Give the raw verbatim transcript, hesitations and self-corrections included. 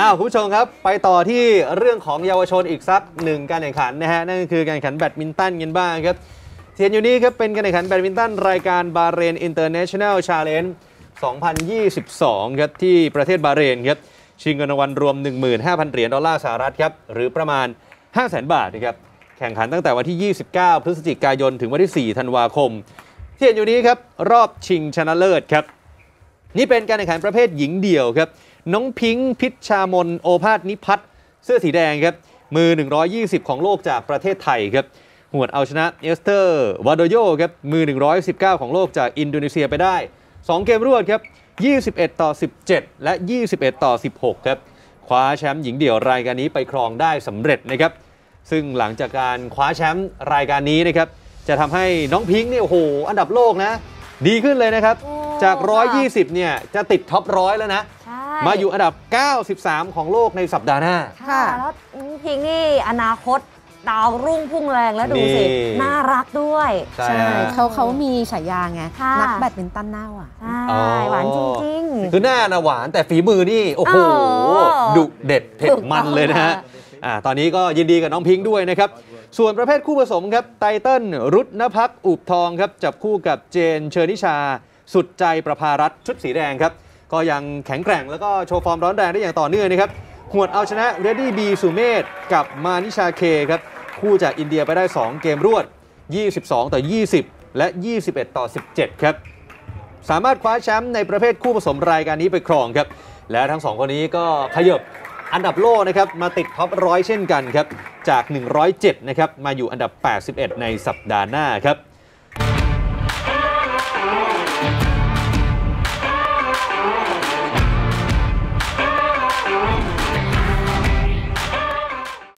อ้าวคุณผู้ชมครับไปต่อที่เรื่องของเยาวชนอีกสักหนึ่งการแข่งขันนะฮะนั่นก็คือการแข่งขันแบดมินตันกันบ้างครับที่เห็นอยู่นี้ครับเป็นการแข่งขันแบดมินตันรายการบาห์เรนอินเตอร์เนชั่นแนลชาเลนจ์สองพันยี่สิบสองครับที่ประเทศบาห์เรนครับชิงเงินรางวัลรวม หนึ่งหมื่นห้าพัน เหรียญดอลลาร์สหรัฐครับหรือประมาณ ห้าแสน บาทนะครับแข่งขันตั้งแต่วันที่ยี่สิบเก้าพฤศจิกายนถึงวันที่สี่ธันวาคมที่เห็นอยู่นี้ครับรอบชิงชนะเลิศครับนี่เป็นการแข่งขันประเภทหญิงเดี่ยวครับน้องพิงค์พิชชามนโอภาสนิพัฒน์เสื้อสีแดงครับมือหนึ่งร้อยยี่สิบของโลกจากประเทศไทยครับหวดเอาชนะเอสเตอร์วาโดโยครับมือหนึ่งร้อยสิบเก้าของโลกจากอินโดนีเซียไปได้สองเกมรวดครับยี่สิบเอ็ดต่อสิบเจ็ดและยี่สิบเอ็ดต่อสิบหกครับคว้าแชมป์หญิงเดี่ยวรายการนี้ไปครองได้สำเร็จนะครับซึ่งหลังจากการคว้าแชมป์รายการนี้นะครับจะทำให้น้องพิงค์เนี่ยโอ้โหอันดับโลกนะดีขึ้นเลยนะครับจากหนึ่งร้อยยี่สิบเนี่ยจะติดท็อปร้อยแล้วนะมาอยู่อันดับเก้าสิบสามของโลกในสัปดาห์หน้าค่ะแล้วพิงนี่อนาคตดาวรุ่งพุ่งแรงแล้วดูสิน่ารักด้วยใช่เขาเขามีฉายาไงนักแบดมินตันหน้าหวานหวานจริงๆคือหน้านะหวานแต่ฝีมือนี่โอ้โหดุเด็ดเผ็ดมันเลยนะฮะตอนนี้ก็ยินดีกับน้องพิงด้วยนะครับส่วนประเภทคู่ผสมครับไตเติ้ลรุตนภักอุบทองครับจับคู่กับเจนเชอร์นิชาสุดใจประภารัตน์ชุดสีแดงครับก็ยังแข็งแกร่งแล้วก็โชว์ฟอร์มร้อนแรงได้อย่างต่อเนื่องนะครับหวดเอาชนะเรดดี้บีสุเมธกับมานิชาเคครับคู่จากอินเดียไปได้สองเกมรวดยี่สิบสองต่อยี่สิบและยี่สิบเอ็ดต่อสิบเจ็ดครับสามารถคว้าแชมป์ในประเภทคู่ผสมรายการนี้ไปครองครับและทั้งสองคนนี้ก็ขยับอันดับโลกนะครับมาติดท็อปร้อยเช่นกันครับจากหนึ่งร้อยเจ็ดนะครับมาอยู่อันดับแปดสิบเอ็ดในสัปดาห์หน้าครับ